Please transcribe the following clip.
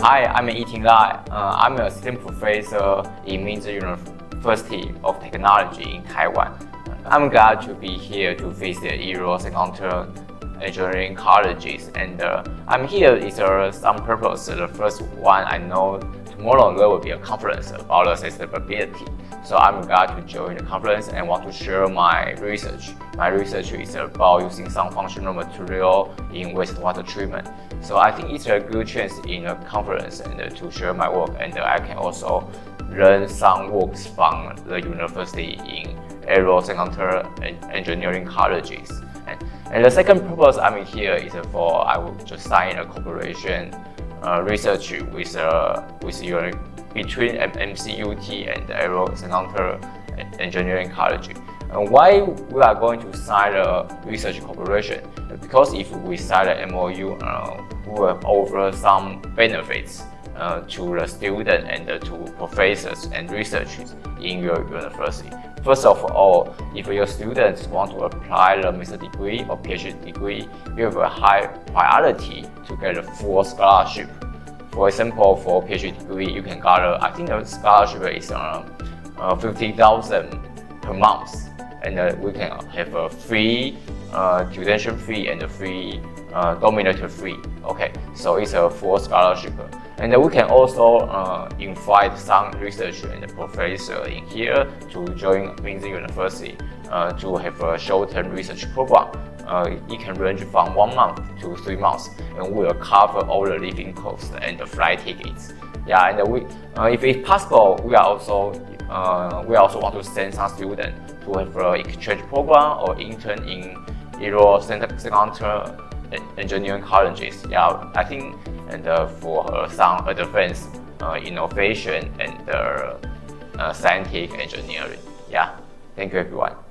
Hi, I'm Yi Ting Lai. I'm an assistant professor in Ming Chi University of Technology in Taiwan. I'm glad to be here to visit Aero Center Engineering Colleges, and I'm here is some purpose. The first one, I know tomorrow there will be a conference about accessibility, so I'm glad to join the conference and want to share my research. My research is about using some functional material in wastewater treatment. So I think it's a good chance in a conference and to share my work, and I can also learn some works from the university in Aero Center Engineering Colleges. And the second purpose I'm here is for I will just sign a cooperation research between MCUT and Aero Center Engineering College. And why we are going to sign a research cooperation? Because if we sign an MOU, we will offer some benefits to the student and to professors and researchers in your university. First of all, if your students want to apply the master's degree or PhD degree, you have a high priority to get a full scholarship. For example, for PhD degree, you can get I think the scholarship is $50,000 per month, and we can have a free tuition fee and a free dominator fee. Okay, so it's a full scholarship. And we can also invite some researcher and professor in here to join Ming Chi University to have a short-term research program. It can range from 1 month to 3 months, and we'll cover all the living costs and the flight tickets. Yeah, and we, if it's possible, we also want to send some students to have an exchange program or intern in Aero Center Engineering Colleges. Yeah, I think. And for some advanced innovation and scientific engineering. Yeah, thank you everyone.